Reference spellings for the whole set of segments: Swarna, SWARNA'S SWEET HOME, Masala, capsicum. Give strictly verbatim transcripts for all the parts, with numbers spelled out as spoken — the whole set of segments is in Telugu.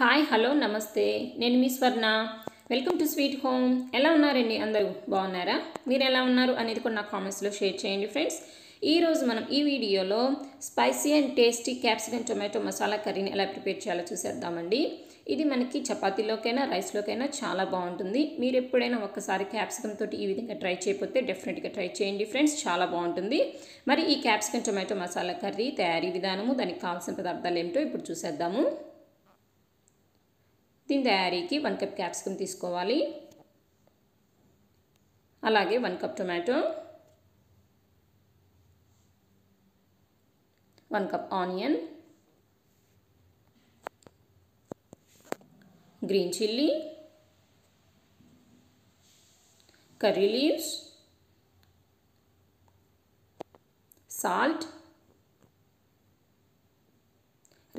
హాయ్ హలో నమస్తే నేను మీ Swarna welcome to sweet home ఎలా ఉన్నారండి అందరూ బాగున్నారా మీరు ఎలా ఉన్నారు అనేది కూడా నా కామెంట్స్ లో షేర్ చేయండి ఫ్రెండ్స్ ఈ రోజు మనం ఈ వీడియోలో spicy and tasty capsicum tomato masala కర్రీని ఎలా ప్రిపేర్ చేయాలో చూసేద్దామండి ఇది మనకి చపాతీలోకైనా రైస్ లోకైనా చాలా బాగుంటుంది మీరు ఎప్పుడైనా ఒక్కసారి క్యాప్సికమ్ తోటి ఈ విధంగా ట్రై చేయకపోతే డెఫినెట్ గా ట్రై చేయండి ఫ్రెండ్స్ చాలా బాగుంటుంది మరి ఈ క్యాప్సికమ్ టొమాటో మసాలా కర్రీ తయారీ విధానము దానికి కావాల్సిన పదార్థాలు ఏంటో ఇప్పుడు చూసేద్దాము దీని తయారీకి వన్ కప్ క్యాప్సికమ్ తీసుకోవాలి అలాగే one cup tomato one cup onion green chilli curry leaves salt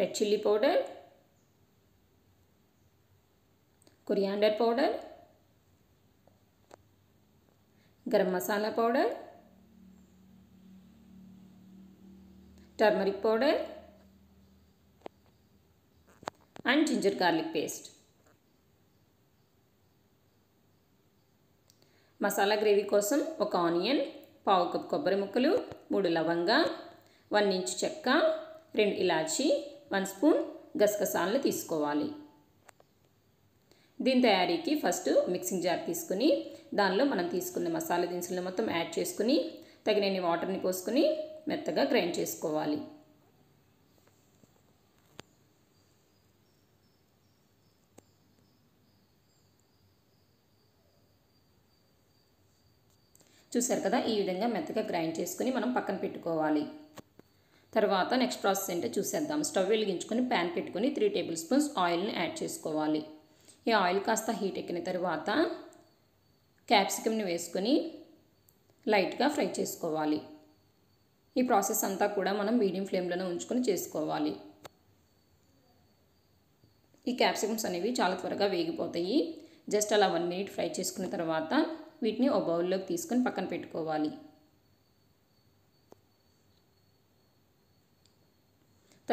red chilli powder coriander powder, garam masala powder, turmeric powder and ginger garlic paste. Masala gravy kosam oka onion, పావు కప్ కొబ్బరి ముక్కలు, మూడు లవంగా, వన్ ఇంచ్ చెక్క, రెండు ఇలాచి, వన్ స్పూన్ గసగసాలను తీసుకోవాలి దీని తయారీకి ఫస్ట్ మిక్సింగ్ జార్ తీసుకుని దానిలో మనం తీసుకున్న మసాలా దినుసులను మొత్తం యాడ్ చేసుకుని తగినన్ని వాటర్ని పోసుకుని మెత్తగా గ్రైండ్ చేసుకోవాలి చూసారు కదా ఈ విధంగా మెత్తగా గ్రైండ్ చేసుకుని మనం పక్కన పెట్టుకోవాలి తర్వాత నెక్స్ట్ ప్రాసెస్ ఏంటో చూసేద్దాం స్టవ్ వెలిగించుకొని ప్యాన్ పెట్టుకుని త్రీ టేబుల్ స్పూన్స్ ఆయిల్ని యాడ్ చేసుకోవాలి ఈ ఆయిల్ కాస్త హీట్ ఎక్కిన తర్వాత క్యాప్సికమ్ని వేసుకొని లైట్గా ఫ్రై చేసుకోవాలి ఈ ప్రాసెస్ అంతా కూడా మనం మీడియం ఫ్లేమ్లోనే ఉంచుకొని చేసుకోవాలి ఈ క్యాప్సికమ్స్ అనేవి చాలా త్వరగా వేగిపోతాయి జస్ట్ అలా వన్ మినిట్ ఫ్రై చేసుకున్న తర్వాత వీటిని ఒక బౌల్లోకి తీసుకొని పక్కన పెట్టుకోవాలి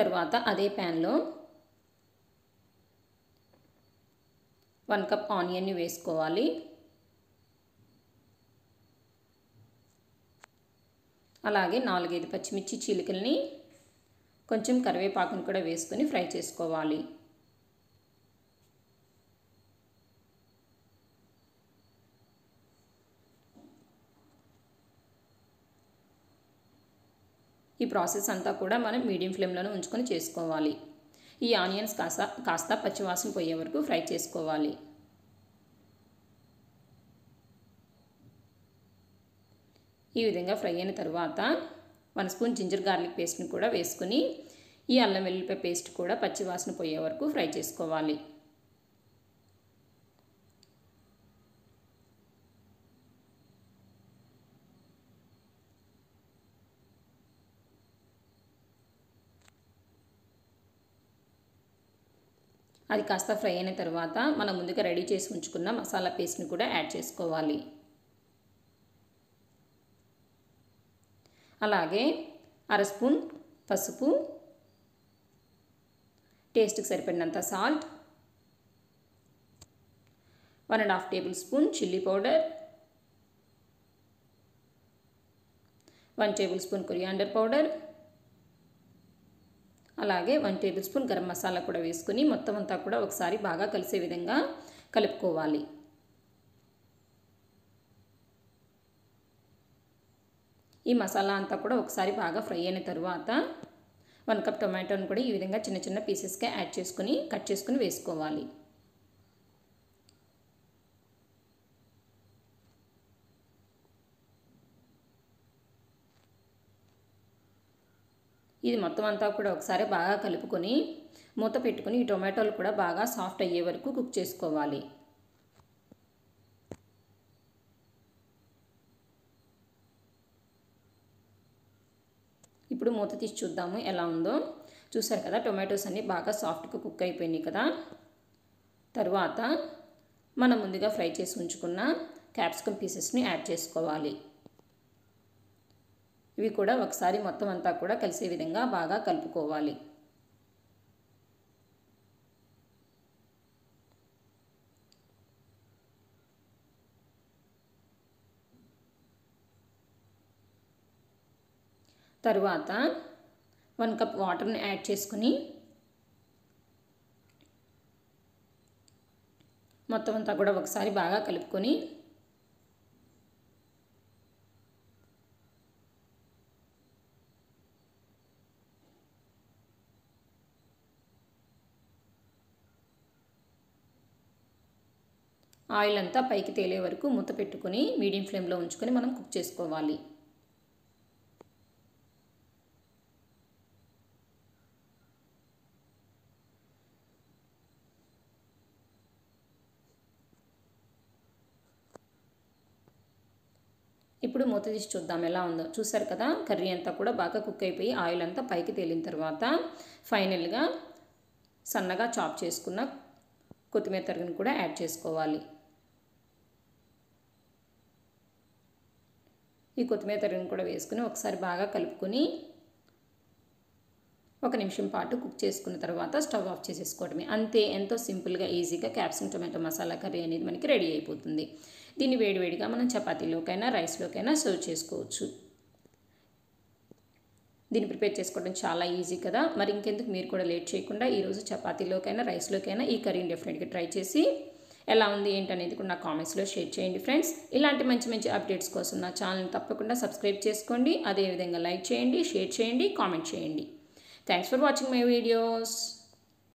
తర్వాత అదే ప్యాన్లో వన్ కప్ ఆనియన్ని వేసుకోవాలి అలాగే నాలుగైదు పచ్చిమిర్చి చీలికల్ని కొంచెం కరివేపాకును కూడా వేసుకొని ఫ్రై చేసుకోవాలి ఈ ప్రాసెస్ అంతా కూడా మనం మీడియం ఫ్లేమ్లోనే ఉంచుకొని చేసుకోవాలి ఈ ఆనియన్స్ కాస్త కాస్త పచ్చివాసన పోయే వరకు ఫ్రై చేసుకోవాలి ఈ విధంగా ఫ్రై అయిన తర్వాత వన్ స్పూన్ జింజర్ గార్లిక్ పేస్ట్ని కూడా వేసుకుని ఈ అల్లం వెల్లుల్లిపాయ పేస్ట్ కూడా పచ్చివాసన పోయే వరకు ఫ్రై చేసుకోవాలి అది కాస్త ఫ్రై అయిన తర్వాత మనం ముందుగా రెడీ చేసి ఉంచుకున్న మసాలా పేస్ట్ని కూడా యాడ్ చేసుకోవాలి అలాగే అర స్పూన్ పసుపు టేస్ట్కి సరిపడినంత salt one and half table spoon chilli powder one table spoon coriander powder అలాగే one tablespoon garam masala కూడా వేసుకుని మొత్తం అంతా కూడా ఒకసారి బాగా కలిసే విధంగా కలుపుకోవాలి ఈ మసాలా అంతా కూడా ఒకసారి బాగా ఫ్రై అయిన తర్వాత వన్ కప్ టొమాటోని కూడా ఈ విధంగా చిన్న చిన్న పీసెస్గా యాడ్ చేసుకుని కట్ చేసుకుని వేసుకోవాలి ఇది మొత్తం అంతా కూడా ఒకసారి బాగా కలుపుకొని మూత పెట్టుకుని ఈ టొమాటోలు కూడా బాగా సాఫ్ట్ అయ్యే వరకు కుక్ చేసుకోవాలి ఇప్పుడు మూత తీసి చూద్దాము ఎలా ఉందో చూసారు కదా టొమాటోస్ అన్నీ బాగా సాఫ్ట్గా కుక్ అయిపోయినాయి కదా తర్వాత మనం ముందుగా ఫ్రై చేసి ఉంచుకున్న క్యాప్సికమ్ పీసెస్ని యాడ్ చేసుకోవాలి ఇవి కూడా ఒకసారి మొత్తం అంతా కూడా కలిసే విధంగా బాగా కలుపుకోవాలి తరువాత వన్ కప్ వాటర్ని యాడ్ చేసుకుని మొత్తం అంతా కూడా ఒకసారి బాగా కలుపుకొని ఆయిల్ అంతా పైకి తేలే వరకు మూత పెట్టుకొని మీడియం ఫ్లేమ్లో ఉంచుకొని మనం కుక్ చేసుకోవాలి. ఇప్పుడు మూత తీసి చూద్దాం ఎలా ఉందో. చూసారు కదా, కర్రీ అంతా కూడా బాగా కుక్ అయిపోయి ఆయిల్ అంతా పైకి తేలిన తర్వాత ఫైనల్గా సన్నగా చాప్ చేసుకున్న కొత్తిమీర తరుగును కూడా యాడ్ చేసుకోవాలి. ఈ కొత్తిమీర తరుగును కూడా వేసుకుని ఒకసారి బాగా కలుపుకొని ఒక నిమిషం పాటు కుక్ చేసుకున్న తర్వాత స్టవ్ ఆఫ్ చేసేసుకోవడమే. అంతే, ఎంతో సింపుల్గా ఈజీగా క్యాప్సికం టొమాటో మసాలా కర్రీ అనేది మనకి రెడీ అయిపోతుంది. దీన్ని వేడివేడిగా మనం చపాతీలోకైనా రైస్లోకైనా సర్వ్ చేసుకోవచ్చు. దీన్ని ప్రిపేర్ చేసుకోవడం చాలా ఈజీ కదా. మరి ఇంకెందుకు, మీరు కూడా లేట్ చేయకుండా ఈరోజు చపాతీలోకైనా రైస్లోకైనా ఈ కర్రీని డెఫినెట్గా ట్రై చేసి ఎలా ఉంది ఏంటనేది కూడా నా కామెంట్స్లో షేర్ చేయండి ఫ్రెండ్స్. ఇలాంటి మంచి మంచి అప్డేట్స్ కోసం నా ఛానల్ని తప్పకుండా సబ్స్క్రైబ్ చేసుకోండి. అదేవిధంగా లైక్ చేయండి, షేర్ చేయండి, కామెంట్ చేయండి. Thanks for watching my videos.